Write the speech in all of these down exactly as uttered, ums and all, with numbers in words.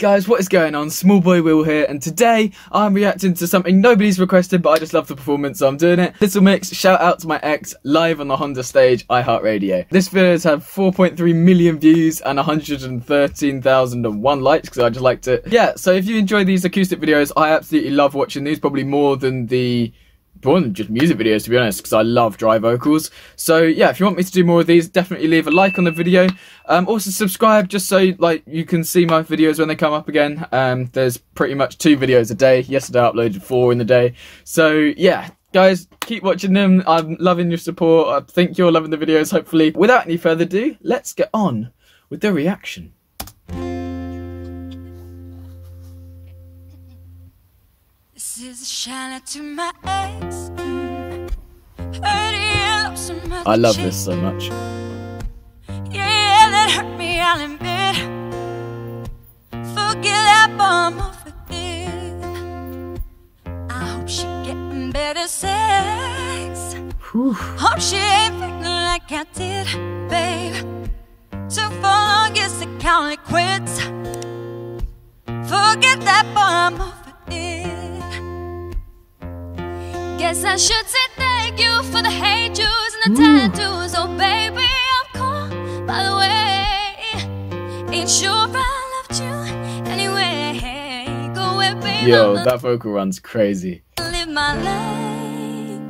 guys, what is going on? Smallboywill here, and today I'm reacting to something nobody's requested, but I just love the performance, so I'm doing it. Little Mix, Shout Out to My Ex, live on the Honda stage, iHeartRadio. This video has had four point three million views and one hundred thirteen thousand and one likes, because I just liked it. Yeah, so if you enjoy these acoustic videos, I absolutely love watching these, probably more than the... more than just music videos, to be honest, because I love dry vocals. So yeah, if you want me to do more of these, definitely leave a like on the video. Um, also subscribe, just so like you can see my videos when they come up again. Um, there's pretty much two videos a day. Yesterday I uploaded four in the day. So yeah, guys, keep watching them. I'm loving your support. I think you're loving the videos, hopefully. Without any further ado, let's get on with the reaction. This is a shout out to my ex. I love this so much. Yeah, that hurt me, I'll admit. Forget that bomb over it. I hope she getting better sex. Whew. Hope she ain't pregnant like I did, babe. Took for long, guess the count it quits. Forget that bomb over it. Guess I should say thank you for the hate juice and the Ooh. tattoos. Oh baby, I'm cool, by the way. Ain't sure I loved you anyway. Go away, baby. Yo, that vocal run's crazy. Live my life,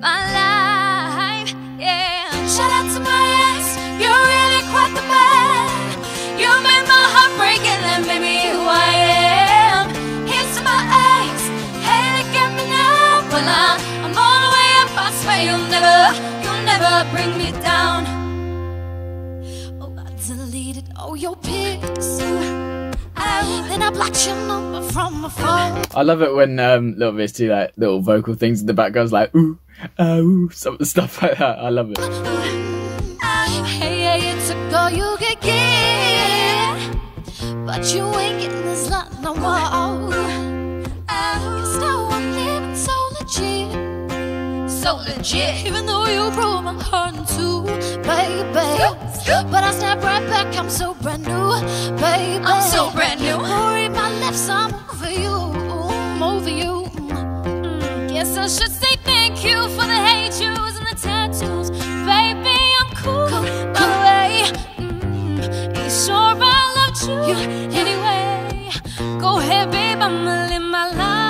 my life, yeah. Shout out to my ex, you're really quite the best. You made my heart break and that made me who I am. Here's to my ex, hate it, get me now. Well, I, I'm all the way up, I swear you'll never, you'll never bring me down. Oh, I deleted all your pics. I, then I blocked your number from my phone. I love it when um, Little Mix do like little vocal things in the background, like ooh, uh, ooh, some stuff like that. I love it. Hey, yeah, you took all you could get, but you ain't getting this lot no more. It's no one living so. So legit, even though you broke my heart in two, baby. But I snap right back, I'm so brand new, baby. I'm so brand new. Worry my lips, I'm over you, I'm over you. Guess I should say thank you for the hate juice and the tattoos. Baby, I'm cool, by the way. Ain't sure I loved you anyway. Go ahead, babe, I'ma live my life.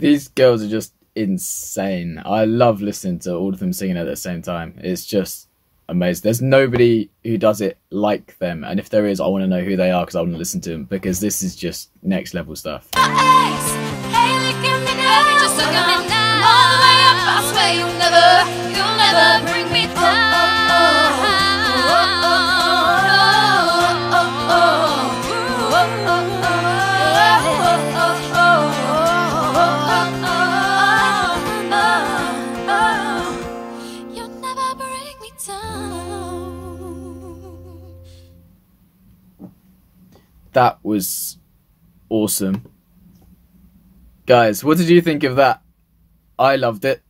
These girls are just insane. I love listening to all of them singing at the same time. It's just amazing. There's nobody who does it like them. And if there is, I want to know who they are because I want to listen to them. Because this is just next level stuff. My ex, hey, look at me now. Baby, just look at me now. All the way up, I swear you'll never, you'll never bring me down. That was awesome. Guys, what did you think of that? I loved it.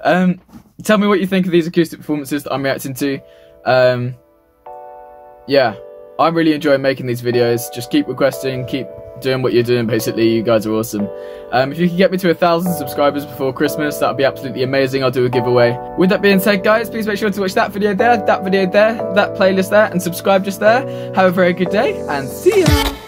um, tell me what you think of these acoustic performances that I'm reacting to. Um, yeah, I really enjoy making these videos. Just keep requesting, keep doing what you're doing, basically. You guys are awesome. Um, if you can get me to a thousand subscribers before Christmas, that would be absolutely amazing. I'll do a giveaway. With that being said, guys, please make sure to watch that video there, that video there, that playlist there, and subscribe just there. Have a very good day, and see ya!